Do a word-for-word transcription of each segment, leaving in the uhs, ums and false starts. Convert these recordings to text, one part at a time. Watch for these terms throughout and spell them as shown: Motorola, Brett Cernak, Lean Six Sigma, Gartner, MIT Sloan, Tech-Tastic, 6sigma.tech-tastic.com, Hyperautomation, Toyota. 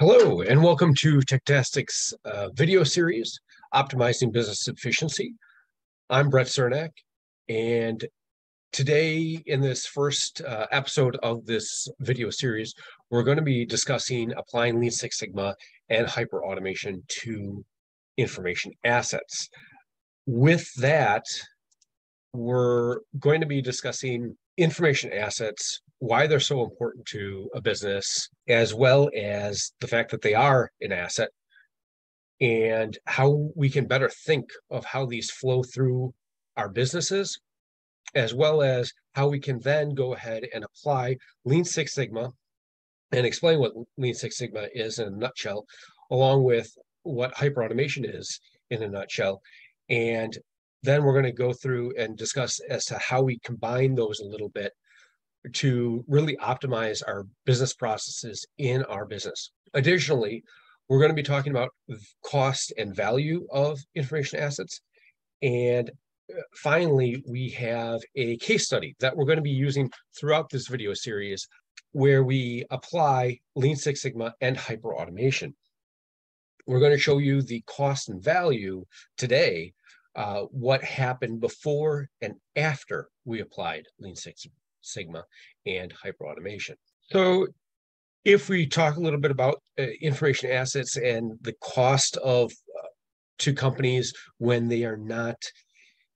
Hello, and welcome to Tech-Tastic's uh, video series, Optimizing Business Efficiency. I'm Brett Cernak, and today in this first uh, episode of this video series, we're going to be discussing applying Lean Six Sigma and hyperautomation to information assets. With that, we're going to be discussing information assets, why they're so important to a business, as well as the fact that they are an asset, and how we can better think of how these flow through our businesses, as well as how we can then go ahead and apply Lean Six Sigma and explain what Lean Six Sigma is in a nutshell, along with what hyperautomation is in a nutshell. And then we're going to go through and discuss as to how we combine those a little bit to really optimize our business processes in our business. Additionally, we're going to be talking about cost and value of information assets. And finally, we have a case study that we're going to be using throughout this video series where we apply Lean Six Sigma and hyperautomation. We're going to show you the cost and value today, uh, what happened before and after we applied Lean Six Sigma and hyperautomation. So if we talk a little bit about uh, information assets and the cost of uh, to companies when they are not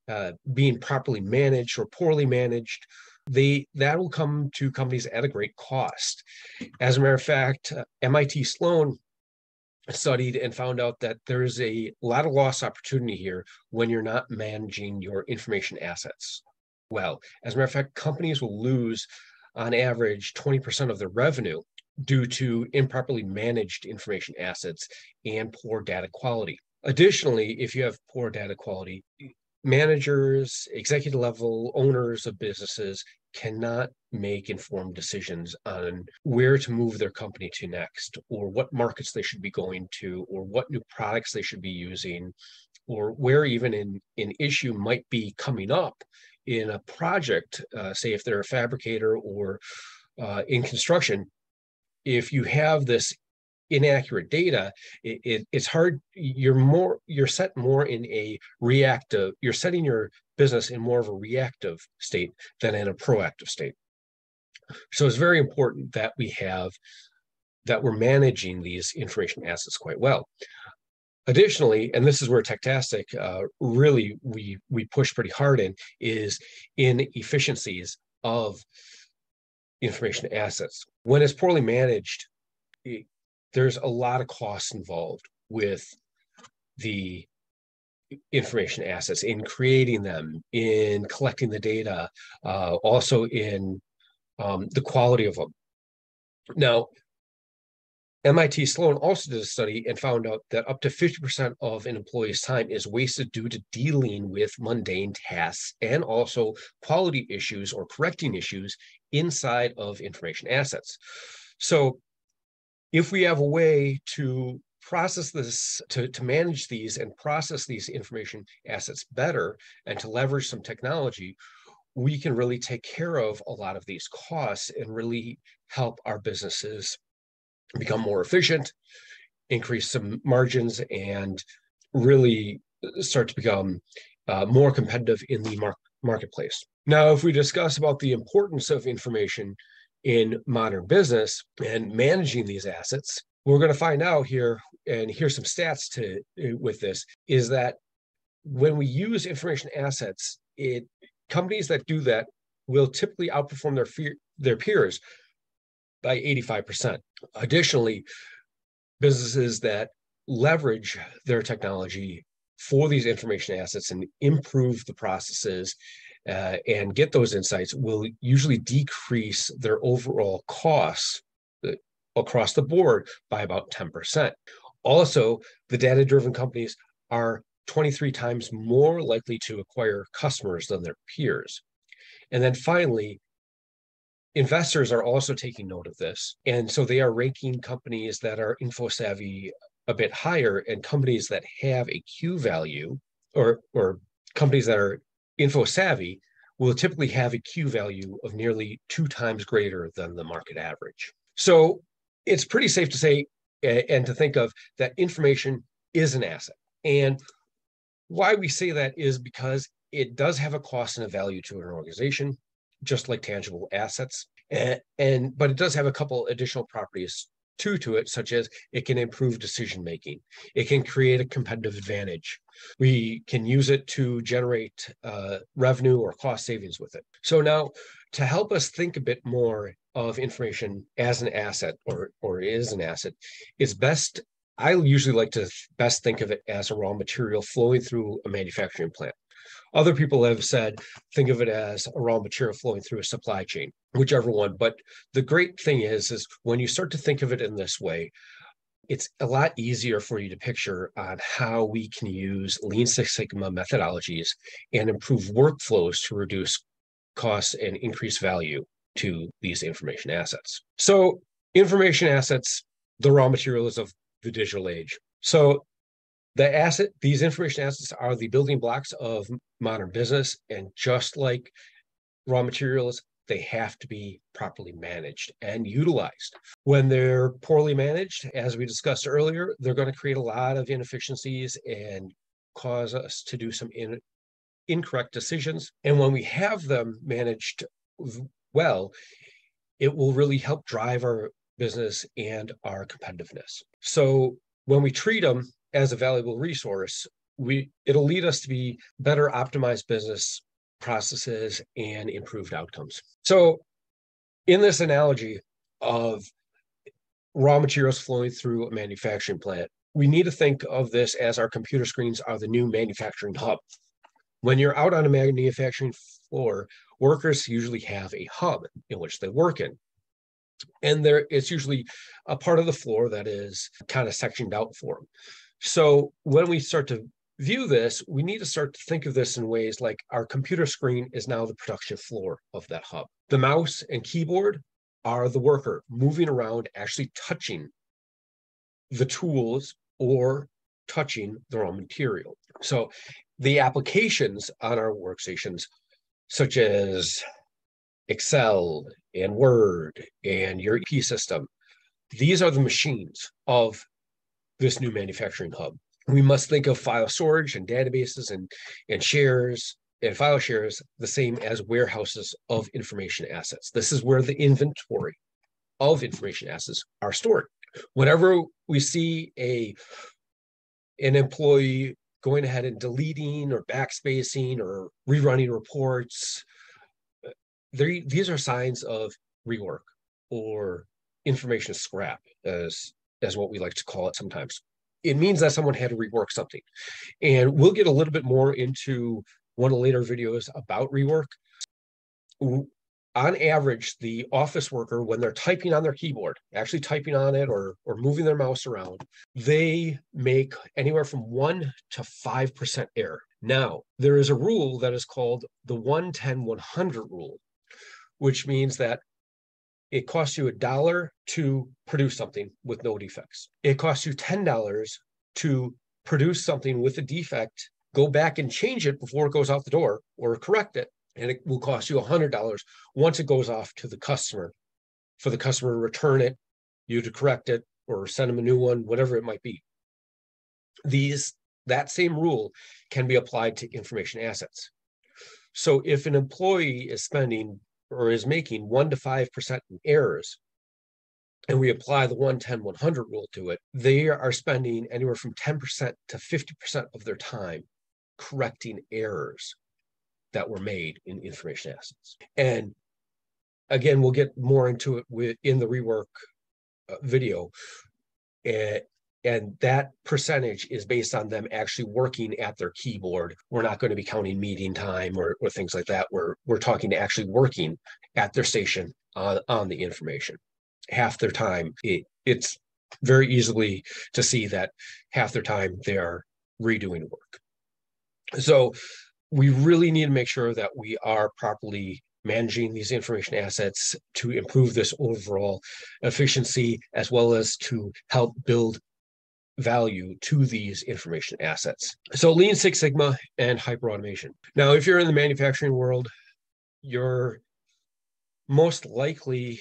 uh, being properly managed or poorly managed, they that will come to companies at a great cost. As a matter of fact, uh, M I T Sloan studied and found out that there is a lot of lost opportunity here when you're not managing your information assets well. As a matter of fact, companies will lose on average twenty percent of their revenue due to improperly managed information assets and poor data quality. Additionally, if you have poor data quality, managers, executive level owners of businesses cannot make informed decisions on where to move their company to next, or what markets they should be going to, or what new products they should be using, or where even an, an issue might be coming up in a project, uh, say if they're a fabricator or uh, in construction. If you have this inaccurate data, it, it, it's hard. You're more you're set more in a reactive. You're setting your business in more of a reactive state than in a proactive state. So it's very important that we have that we're managing these information assets quite well. Additionally, and this is where Tech-Tastic uh, really we we push pretty hard in, is in efficiencies of information assets. When it's poorly managed, it, there's a lot of costs involved with the information assets in creating them, in collecting the data, uh, also in um, the quality of them. Now, M I T Sloan also did a study and found out that up to fifty percent of an employee's time is wasted due to dealing with mundane tasks and also quality issues or correcting issues inside of information assets. So if we have a way to process this, to, to manage these and process these information assets better and to leverage some technology, we can really take care of a lot of these costs and really help our businesses become more efficient, increase some margins, and really start to become uh, more competitive in the mar marketplace. Now, if we discuss about the importance of information in modern business and managing these assets, we're going to find out here, and here's some stats to with this, is that when we use information assets, it companies that do that will typically outperform their fear, their peers by eighty-five percent. Additionally, businesses that leverage their technology for these information assets and improve the processes uh, and get those insights will usually decrease their overall costs across the board by about ten percent. Also, the data-driven companies are twenty-three times more likely to acquire customers than their peers. And then finally, investors are also taking note of this, and so they are ranking companies that are info-savvy a bit higher, and companies that have a Q value, or, or companies that are info-savvy will typically have a Q value of nearly two times greater than the market average. So it's pretty safe to say and, and to think of that information is an asset. And why we say that is because it does have a cost and a value to an organization, just like tangible assets. And, and but it does have a couple additional properties too to it, such as it can improve decision making. It can create a competitive advantage. We can use it to generate uh, revenue or cost savings with it. So now, to help us think a bit more of information as an asset or or is an asset, it's best. I usually like to best think of it as a raw material flowing through a manufacturing plant. Other people have said, think of it as a raw material flowing through a supply chain, whichever one. But the great thing is, is when you start to think of it in this way, it's a lot easier for you to picture on how we can use Lean Six Sigma methodologies and improve workflows to reduce costs and increase value to these information assets. So information assets, the raw materials of the digital age. So the asset, these information assets are the building blocks of modern business. And just like raw materials, they have to be properly managed and utilized. When they're poorly managed, as we discussed earlier, they're going to create a lot of inefficiencies and cause us to do some in, incorrect decisions. And when we have them managed well, it will really help drive our business and our competitiveness. So when we treat them as a valuable resource, we it'll lead us to be better optimized business processes and improved outcomes. So in this analogy of raw materials flowing through a manufacturing plant, we need to think of this as our computer screens are the new manufacturing hub. When you're out on a manufacturing floor, workers usually have a hub in which they work in. And there it's usually a part of the floor that is kind of sectioned out for them. So when we start to view this, we need to start to think of this in ways like our computer screen is now the production floor of that hub. The mouse and keyboard are the worker moving around, actually touching the tools or touching the raw material. So the applications on our workstations, such as Excel and Word and your E P system, these are the machines of this new manufacturing hub. We must think of file storage and databases and, and shares and file shares the same as warehouses of information assets. This is where the inventory of information assets are stored. Whenever we see a, an employee going ahead and deleting or backspacing or rerunning reports, they, these are signs of rework or information scrap, as as what we like to call it sometimes. It means that someone had to rework something. And we'll get a little bit more into one of the later videos about rework. On average, the office worker, when they're typing on their keyboard, actually typing on it or, or moving their mouse around, they make anywhere from one percent to five percent error. Now, there is a rule that is called the one ten one hundred rule, which means that it costs you a dollar to produce something with no defects. It costs you ten dollars to produce something with a defect, go back and change it before it goes out the door or correct it, and it will cost you one hundred dollars once it goes off to the customer, for the customer to return it, you to correct it, or send them a new one, whatever it might be. These, that same rule can be applied to information assets. So if an employee is spending or is making one to five percent in errors, and we apply the one ten one hundred rule to it, they are spending anywhere from ten percent to fifty percent of their time correcting errors that were made in information assets. And again, we'll get more into it with, in the rework uh, video. And, and that percentage is based on them actually working at their keyboard. We're not going to be counting meeting time or, or things like that. We're, we're talking to actually working at their station on, on the information. Half their time, it, it's very easily to see that half their time they are redoing work. So we really need to make sure that we are properly managing these information assets to improve this overall efficiency, as well as to help build value to these information assets. So Lean Six Sigma and hyperautomation. Now, if you're in the manufacturing world, you're most likely,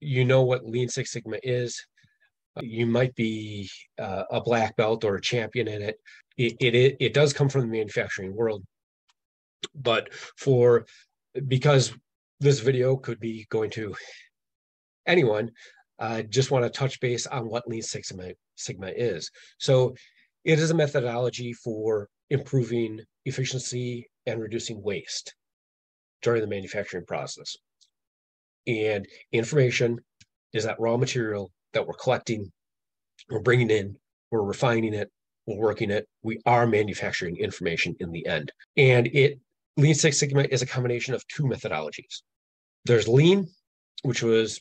you know what Lean Six Sigma is. You might be uh, a black belt or a champion in it. It, it. it does come from the manufacturing world. But for, because this video could be going to anyone, I uh, just want to touch base on what Lean Six Sigma, Sigma is. So it is a methodology for improving efficiency and reducing waste during the manufacturing process. And information is that raw material that we're collecting, we're bringing in, we're refining it, we're working it. We are manufacturing information in the end. And it Lean Six Sigma is a combination of two methodologies. There's Lean, which was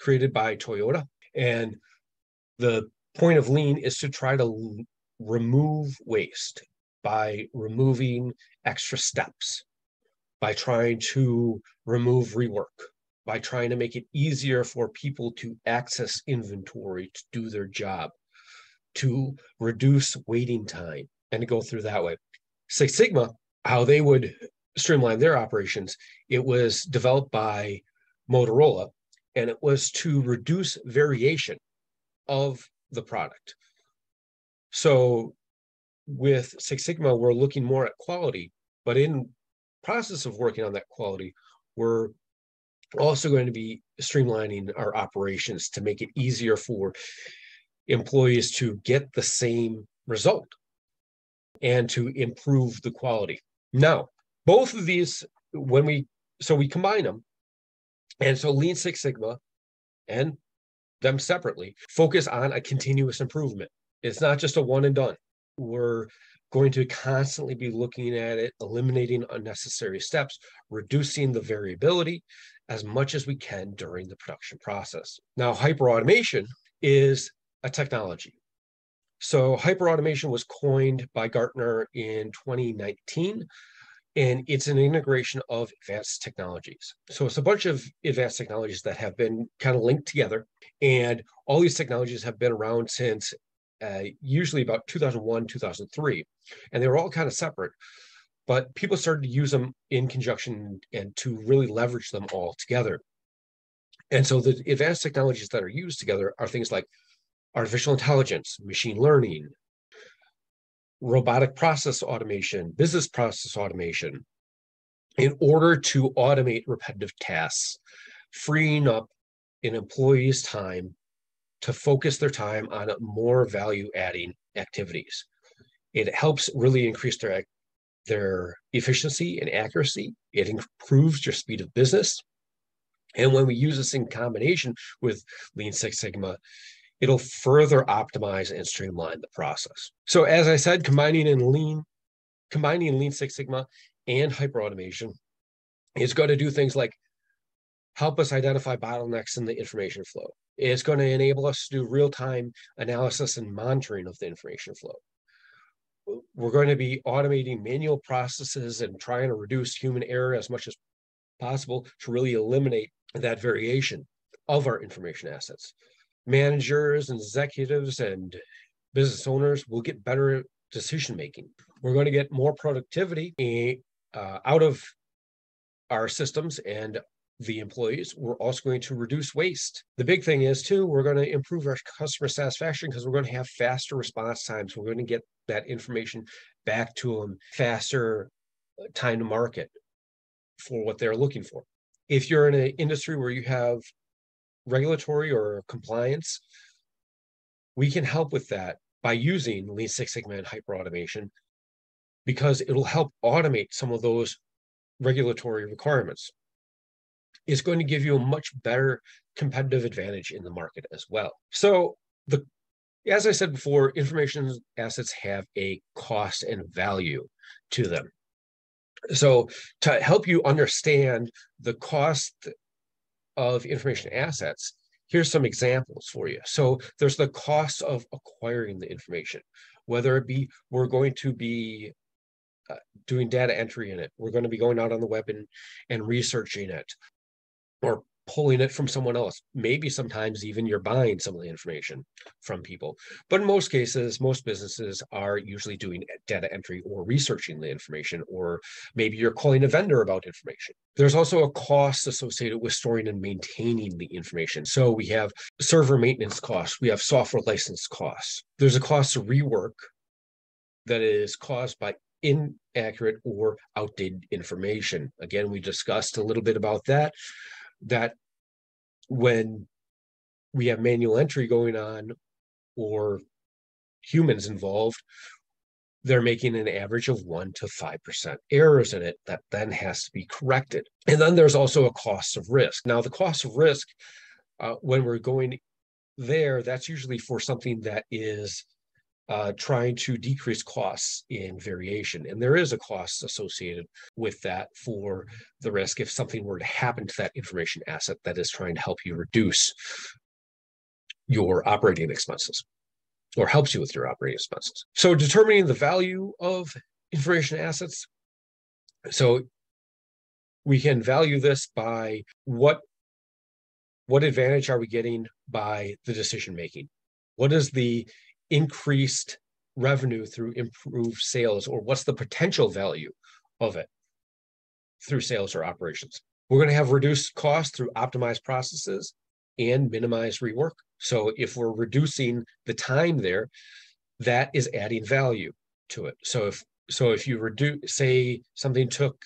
created by Toyota. And the point of Lean is to try to remove waste by removing extra steps, by trying to remove rework, by trying to make it easier for people to access inventory, to do their job, to reduce waiting time, and to go through that way. Six Sigma, how they would streamline their operations, it was developed by Motorola, and it was to reduce variation of the product. So with Six Sigma, we're looking more at quality, but in process of working on that quality, we're also going to be streamlining our operations to make it easier for employees to get the same result and to improve the quality. Now, both of these, when we, so we combine them, and so Lean Six Sigma and them separately focus on a continuous improvement. It's not just a one and done. We're going to constantly be looking at it, eliminating unnecessary steps, reducing the variability as much as we can during the production process. Now, hyperautomation is a technology. So hyperautomation was coined by Gartner in twenty nineteen, and it's an integration of advanced technologies. So it's a bunch of advanced technologies that have been kind of linked together, and all these technologies have been around since Uh, usually about two thousand one, two thousand three, and they were all kind of separate, but people started to use them in conjunction and to really leverage them all together. And so the advanced technologies that are used together are things like artificial intelligence, machine learning, robotic process automation, business process automation, in order to automate repetitive tasks, freeing up an employee's time to focus their time on more value-adding activities. It helps really increase their, their efficiency and accuracy. It improves your speed of business. And when we use this in combination with Lean Six Sigma, it'll further optimize and streamline the process. So as I said, combining in Lean, combining Lean Six Sigma and hyperautomation is going to do things like help us identify bottlenecks in the information flow. It's going to enable us to do real-time analysis and monitoring of the information flow. We're going to be automating manual processes and trying to reduce human error as much as possible to really eliminate that variation of our information assets. Managers and executives and business owners will get better decision-making. We're going to get more productivity uh, out of our systems and the employees. We're also going to reduce waste. The big thing is too, we're going to improve our customer satisfaction because we're going to have faster response times. We're going to get that information back to them faster, time to market for what they're looking for. If you're in an industry where you have regulatory or compliance, we can help with that by using Lean Six Sigma and hyperautomation, because it'll help automate some of those regulatory requirements. Is going to give you a much better competitive advantage in the market as well. So the, as I said before, information assets have a cost and value to them. So to help you understand the cost of information assets, here's some examples for you. So there's the cost of acquiring the information, whether it be we're going to be uh, doing data entry in it, we're going to be going out on the web and, and researching it, or pulling it from someone else. Maybe sometimes even you're buying some of the information from people. But in most cases, most businesses are usually doing data entry or researching the information, or maybe you're calling a vendor about information. There's also a cost associated with storing and maintaining the information. So we have server maintenance costs, we have software license costs. There's a cost to rework that is caused by inaccurate or outdated information. Again, we discussed a little bit about that, that when we have manual entry going on or humans involved, they're making an average of one percent to five percent errors in it that then has to be corrected. And then there's also a cost of risk. Now, the cost of risk, uh, when we're going there, that's usually for something that is Uh, trying to decrease costs in variation. And there is a cost associated with that for the risk if something were to happen to that information asset that is trying to help you reduce your operating expenses or helps you with your operating expenses. So determining the value of information assets. So we can value this by what, what advantage are we getting by the decision-making? What is the increased revenue through improved sales, or what's the potential value of it through sales or operations? We're going to have reduced costs through optimized processes and minimized rework. So if we're reducing the time there, that is adding value to it. So if so if you reduce, say something took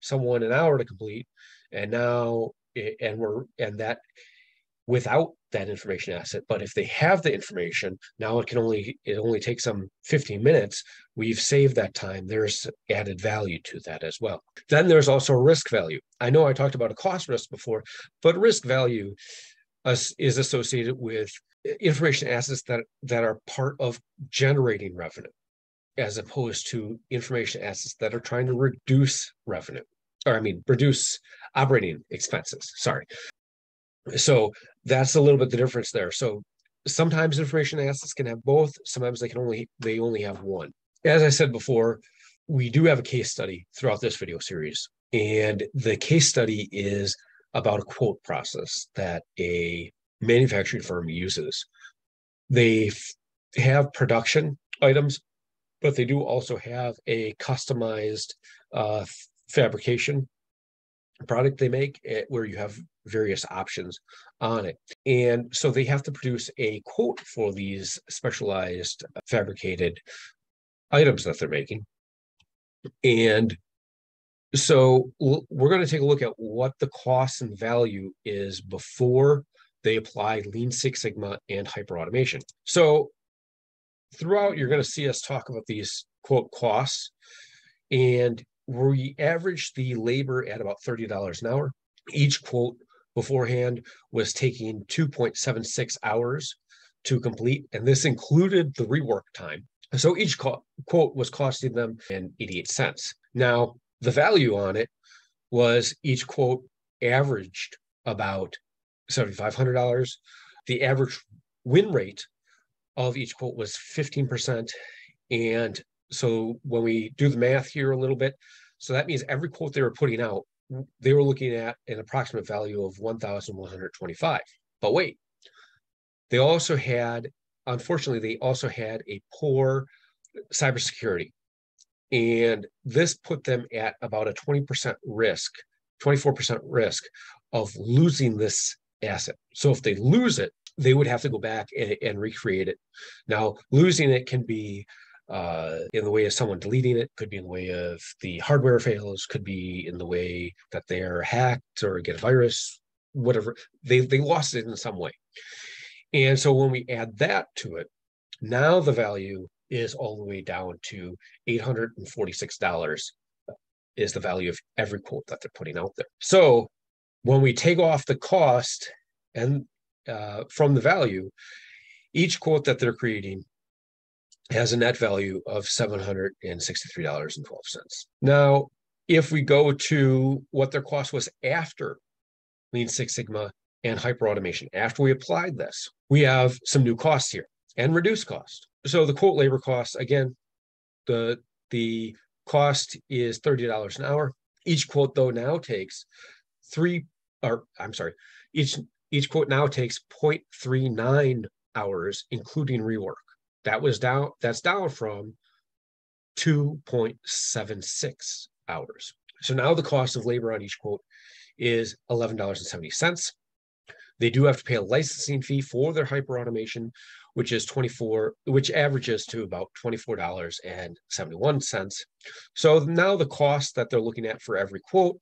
someone an hour to complete, and now and we're and that without that information asset, but if they have the information, now it can only, it only takes them fifteen minutes. We've saved that time. There's added value to that as well. Then there's also risk value. I know I talked about a cost risk before, but risk value is associated with information assets that, that are part of generating revenue, as opposed to information assets that are trying to reduce revenue, or I mean, reduce operating expenses, sorry. So that's a little bit the difference there. So sometimes information assets can have both. Sometimes they can only they only have one. As I said before, we do have a case study throughout this video series. And the case study is about a quote process that a manufacturing firm uses. They have production items, but they do also have a customized uh, fabrication product they make, where you have various options on it. And so they have to produce a quote for these specialized fabricated items that they're making. And so we're going to take a look at what the cost and value is before they apply Lean Six Sigma and hyperautomation. So throughout, you're going to see us talk about these quote costs, and we average the labor at about thirty dollars an hour. Each quote beforehand was taking two point seven six hours to complete, and this included the rework time. So each co- quote was costing them eighty-eight cents. Now, the value on it was each quote averaged about seven thousand five hundred dollars. The average win rate of each quote was fifteen percent, and so when we do the math here a little bit, so that means every quote they were putting out, they were looking at an approximate value of one thousand one hundred twenty-five dollars. But wait, they also had, unfortunately, they also had a poor cybersecurity. And this put them at about a twenty percent risk, twenty-four percent risk of losing this asset. So if they lose it, they would have to go back and, and recreate it. Now, losing it can be Uh, in the way of someone deleting it, could be in the way of the hardware fails, could be in the way that they're hacked or get a virus, whatever. They, they lost it in some way. And so when we add that to it, now the value is all the way down to eight hundred forty-six dollars is the value of every quote that they're putting out there. So when we take off the cost and uh, from the value, each quote that they're creating has a net value of seven hundred sixty-three dollars and twelve cents. Now, if we go to what their cost was after Lean Six Sigma and hyperautomation, after we applied this, we have some new costs here and reduced costs. So the quote labor costs, again, the, the cost is thirty dollars an hour. Each quote, though, now takes three or I'm sorry, each each quote now takes zero point three nine hours, including rework. That was down, that's down from two point seven six hours. So now the cost of labor on each quote is eleven dollars and seventy cents. They do have to pay a licensing fee for their hyperautomation, which is twenty-four, which averages to about twenty-four dollars and seventy-one cents. So now the cost that they're looking at for every quote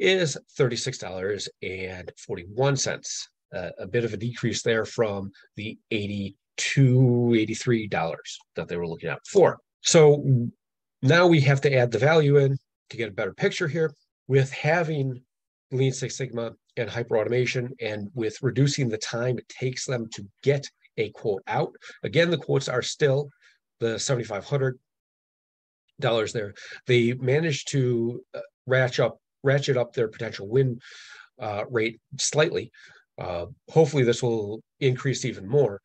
is thirty-six dollars and forty-one cents, uh, a bit of a decrease there from the eighty-two dollars, eighty-three dollars that they were looking at before. So now we have to add the value in to get a better picture here. With having Lean Six Sigma and hyperautomation, and with reducing the time it takes them to get a quote out, again, the quotes are still the seventy-five hundred dollars there. They managed to ratchet up, ratchet up their potential win uh, rate slightly. Uh, hopefully this will increase even more,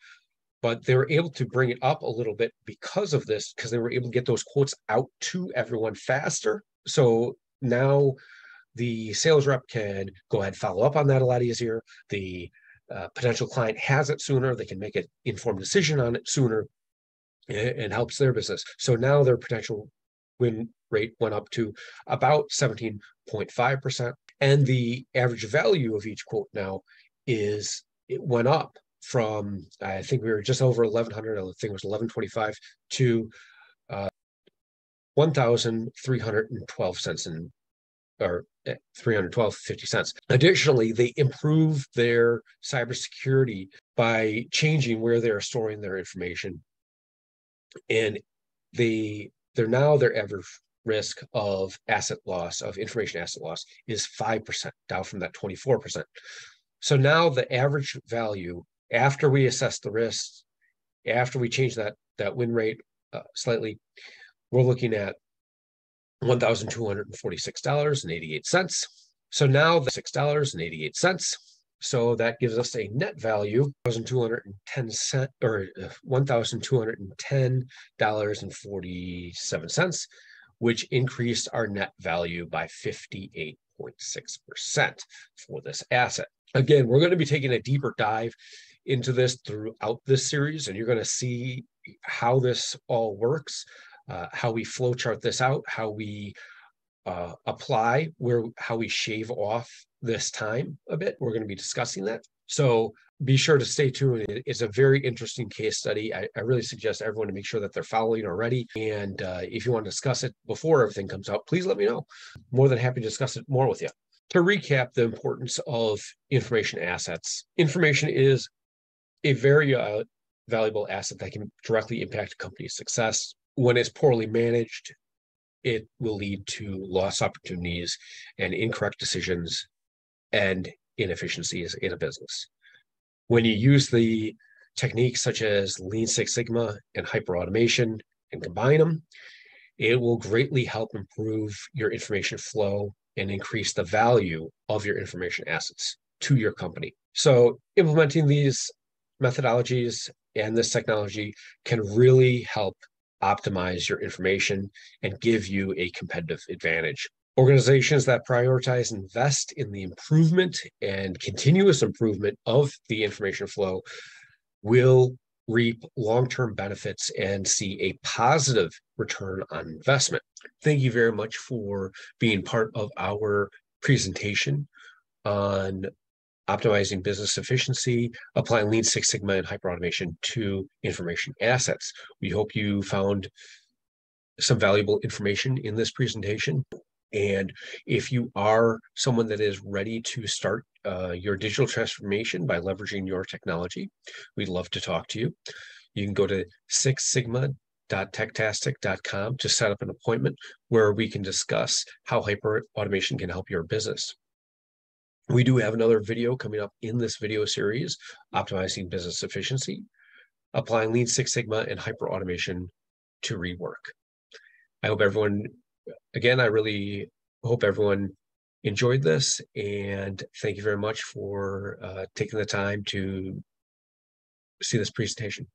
but they were able to bring it up a little bit because of this, because they were able to get those quotes out to everyone faster. So now the sales rep can go ahead and follow up on that a lot easier. The uh, potential client has it sooner. They can make an informed decision on it sooner, and, and helps their business. So now their potential win rate went up to about seventeen point five percent. And the average value of each quote now is, it went up from, I think we were just over eleven hundred, I think it was eleven twenty-five, to uh, one thousand three hundred twelve cents in, or three hundred twelve dollars and fifty cents. Additionally, they improve their cybersecurity by changing where they're storing their information. And they, they're now, their average risk of asset loss, of information asset loss, is five percent, down from that twenty-four percent. So now the average value, after we assess the risks, after we change that, that win rate uh, slightly, we're looking at one thousand two hundred forty-six dollars and eighty-eight cents. So now the six dollars and eighty-eight cents. So that gives us a net value one thousand two hundred ten cents, or one thousand two hundred ten dollars and forty-seven cents, which increased our net value by fifty-eight point six percent for this asset. Again, we're going to be taking a deeper dive into this throughout this series, and you're going to see how this all works. Uh, how we flowchart this out, how we uh, apply, where, how we shave off this time a bit. We're going to be discussing that. So be sure to stay tuned. It's a very interesting case study. I, I really suggest everyone to make sure that they're following already. And uh, if you want to discuss it before everything comes out, please let me know. More than happy to discuss it more with you. To recap the importance of information assets, information is a very uh, valuable asset that can directly impact a company's success. When it's poorly managed, it will lead to lost opportunities and incorrect decisions and inefficiencies in a business. When you use the techniques such as Lean Six Sigma and hyperautomation and combine them, it will greatly help improve your information flow and increase the value of your information assets to your company. So implementing these methodologies and this technology can really help optimize your information and give you a competitive advantage. Organizations that prioritize and invest in the improvement and continuous improvement of the information flow will reap long-term benefits and see a positive return on investment. Thank you very much for being part of our presentation on optimizing business efficiency, applying Lean Six Sigma and hyperautomation to information assets. We hope you found some valuable information in this presentation. And if you are someone that is ready to start uh, your digital transformation by leveraging your technology, we'd love to talk to you. You can go to six sigma dot tech tastic dot com to set up an appointment where we can discuss how hyperautomation can help your business. We do have another video coming up in this video series, Optimizing Business Efficiency, Applying Lean Six Sigma and Hyperautomation to Rework. I hope everyone, again, I really hope everyone enjoyed this, and thank you very much for uh, taking the time to see this presentation.